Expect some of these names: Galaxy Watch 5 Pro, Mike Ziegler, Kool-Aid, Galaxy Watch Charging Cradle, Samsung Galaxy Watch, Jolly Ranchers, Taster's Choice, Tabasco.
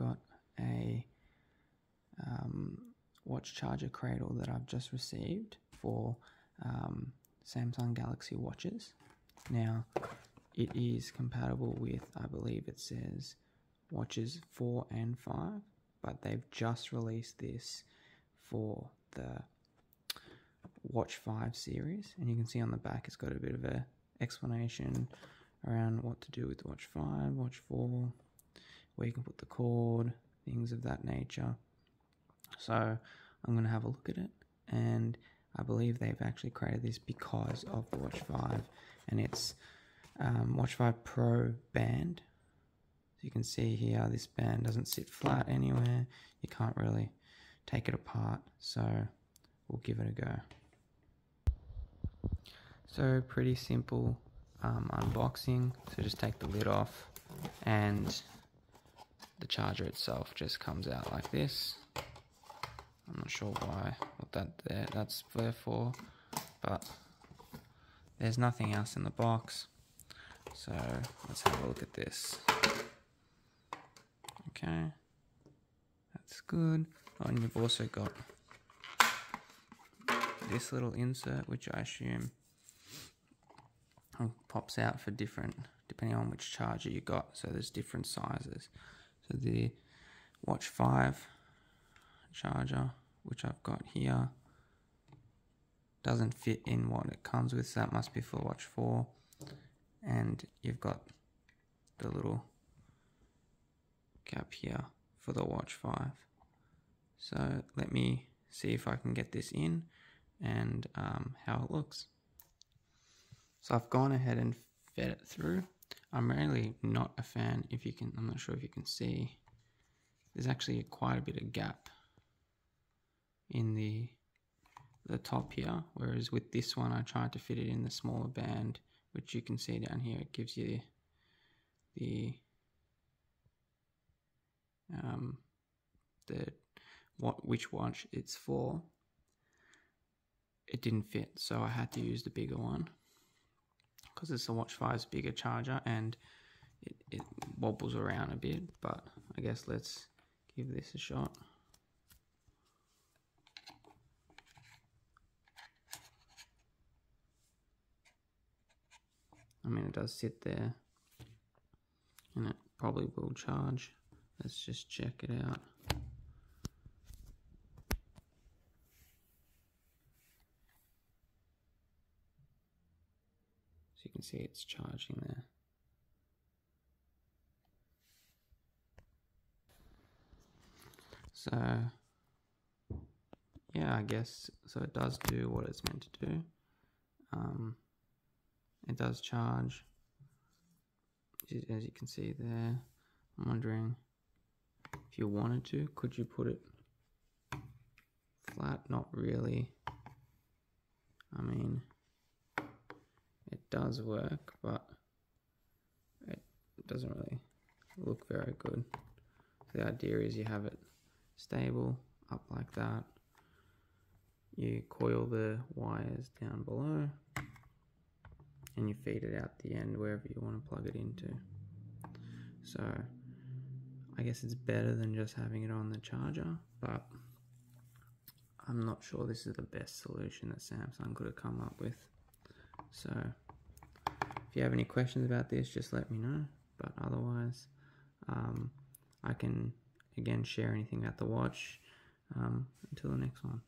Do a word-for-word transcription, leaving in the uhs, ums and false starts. got a um, watch charger cradle that I've just received for um, Samsung Galaxy watches. Now, it is compatible with, I believe it says, watches four and five, but they've just released this for the Watch five series, and you can see on the back it's got a bit of a explanation around what to do with Watch five, Watch four, where you can put the cord, things of that nature. So I'm going to have a look at it, and I believe they've actually created this because of the Watch five and its um, Watch five Pro band. So you can see here this band doesn't sit flat anywhere, you can't really take it apart, so we'll give it a go. So pretty simple um, unboxing. So just take the lid off and the charger itself just comes out like this. I'm not sure why what that there that's there for, but there's nothing else in the box. So let's have a look at this. Okay, that's good. Oh, and you've also got this little insert, which I assume pops out for different, depending on which charger you got. So there's different sizes. So the Watch five charger, which I've got here, doesn't fit in what it comes with, so that must be for Watch four. And you've got the little cap here for the Watch five. So let me see if I can get this in and um, how it looks. So I've gone ahead and fed it through. I'm really not a fan, if you can, I'm not sure if you can see, there's actually quite a bit of gap in the, the top here, whereas with this one I tried to fit it in the smaller band, which you can see down here. It gives you the, um, the what which watch it's for. It didn't fit, so I had to use the bigger one, because it's the Watch five's bigger charger and it, it wobbles around a bit, but I guess let's give this a shot. I mean, it does sit there and it probably will charge. Let's just check it out. So you can see it's charging there. So yeah, I guess, so it does do what it's meant to do. Um, it does charge, as you can see there. I'm wondering, if you wanted to, could you put it flat? Not really. I mean, it does work, but it doesn't really look very good. The idea is you have it stable up like that, you coil the wires down below, and you feed it out the end wherever you want to plug it into. So I guess it's better than just having it on the charger, but I'm not sure this is the best solution that Samsung could have come up with. So if you have any questions about this, just let me know, but otherwise um, I can again share anything about the watch. Um, until the next one.